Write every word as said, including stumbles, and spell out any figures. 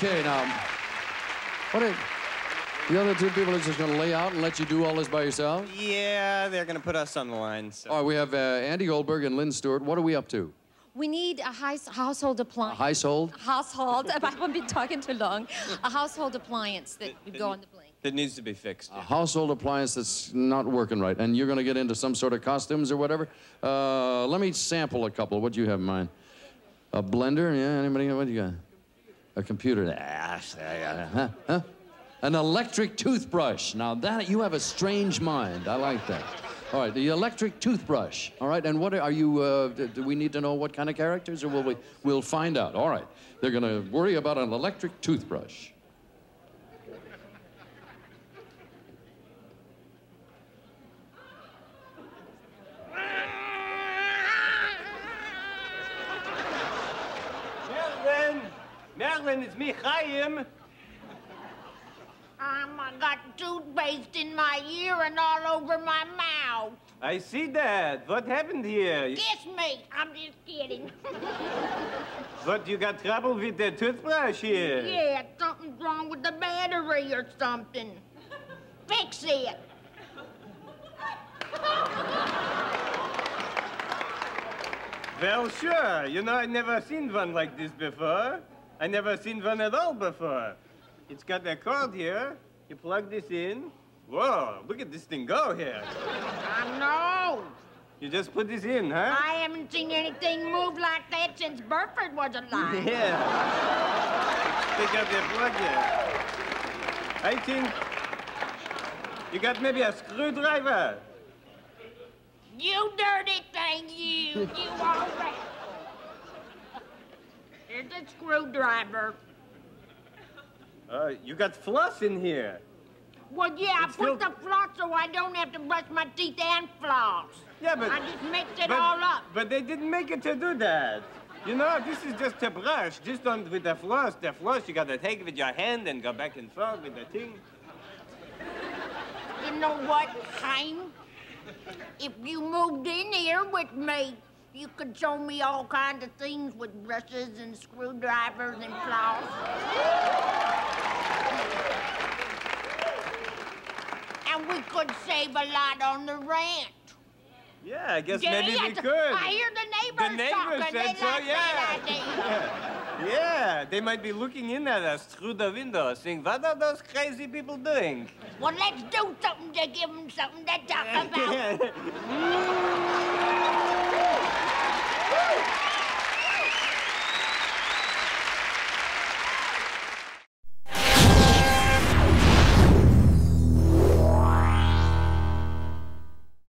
Okay, now, what are the other two people are just going to lay out and let you do all this by yourselves? Yeah, they're going to put us on the line. So. All right, we have uh, Andy Goldberg and Lynne Stewart. What are we up to? We need a high household appliance. A household? A household. I haven't been talking too long. A household appliance that would go on the blink. That needs to be fixed. Yeah. A household appliance that's not working right. And you're going to get into some sort of costumes or whatever. Uh, let me sample a couple. What do you have in mind? A blender? Yeah, anybody? What do you got? A computer. Huh? Huh? An electric toothbrush. Now, that you have a strange mind. I like that. All right, the electric toothbrush. All right, and what are, are you, uh, do we need to know what kind of characters, or will we, we'll find out. All right, they're gonna worry about an electric toothbrush. Marilyn, Marilyn, it's me, Chaim. Um, I got toothpaste in my ear and all over my mouth. I see that. What happened here? Kiss me. I'm just kidding. But you got trouble with the toothbrush here? Yeah, something's wrong with the battery or something. Fix it. Well, sure. You know, I never seen one like this before. I never seen one at all before. It's got that cord here. You plug this in. Whoa, look at this thing go here. I know. You just put this in, huh? I haven't seen anything move like that since Burford was alive. Yeah. They got that plug here. I think you got maybe a screwdriver. You dirty thing, you. You all right. Here's a screwdriver. Uh, you got floss in here. Well, yeah, it's I put still... the floss so I don't have to brush my teeth and floss. Yeah, but... I just mixed it but, all up. But they didn't make it to do that. You know, this is just a brush. Just on with the floss. The floss, you got to take it with your hand and go back and forth with the thing. You know what, Kane? If you moved in here with me, you could show me all kinds of things with brushes and screwdrivers and floss. And we could save a lot on the ranch. Yeah, I guess yeah, maybe we could. I hear the neighbors, the neighbors talking. Said they so, like yeah. yeah. Yeah, they might be looking in at us through the window, saying, what are those crazy people doing? Well, let's do something to give them something to talk about.